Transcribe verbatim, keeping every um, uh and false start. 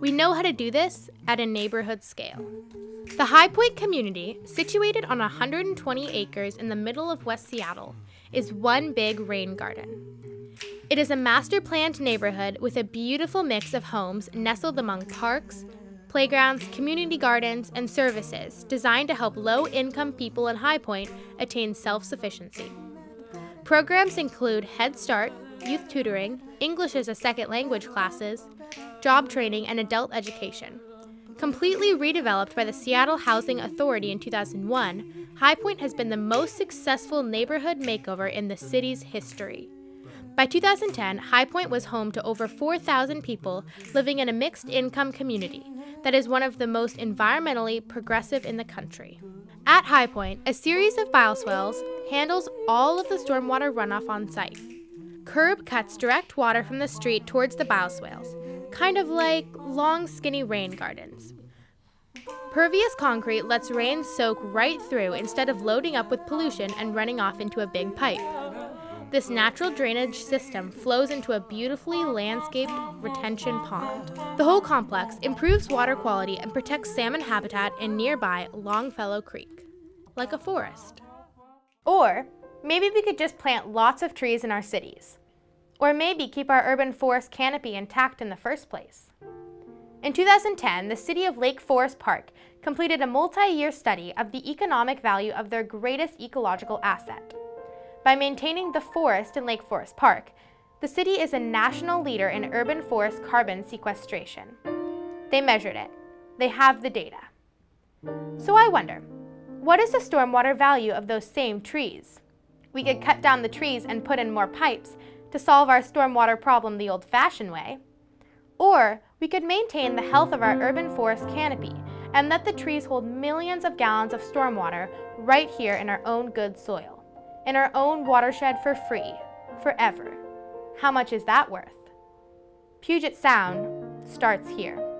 We know how to do this at a neighborhood scale. The High Point community, situated on one hundred twenty acres in the middle of West Seattle, is one big rain garden. It is a master-planned neighborhood with a beautiful mix of homes nestled among parks, playgrounds, community gardens, and services designed to help low-income people in High Point attain self-sufficiency. Programs include Head Start, youth tutoring, English as a second language classes, job training, and adult education. Completely redeveloped by the Seattle Housing Authority in two thousand one, High Point has been the most successful neighborhood makeover in the city's history. By two thousand ten, High Point was home to over four thousand people living in a mixed-income community that is one of the most environmentally progressive in the country. At High Point, a series of bioswales handles all of the stormwater runoff on site. Curb cuts direct water from the street towards the bioswales, kind of like long, skinny rain gardens. Pervious concrete lets rain soak right through instead of loading up with pollution and running off into a big pipe. This natural drainage system flows into a beautifully landscaped retention pond. The whole complex improves water quality and protects salmon habitat in nearby Longfellow Creek, like a forest. Or maybe we could just plant lots of trees in our cities. Or maybe keep our urban forest canopy intact in the first place. In two thousand ten, the city of Lake Forest Park completed a multi-year study of the economic value of their greatest ecological asset. By maintaining the forest in Lake Forest Park, the city is a national leader in urban forest carbon sequestration. They measured it. They have the data. So I wonder, what is the stormwater value of those same trees? We could cut down the trees and put in more pipes to solve our stormwater problem the old-fashioned way. Or we could maintain the health of our urban forest canopy and let the trees hold millions of gallons of stormwater right here in our own good soil, in our own watershed for free, forever. How much is that worth? Puget Sound starts here.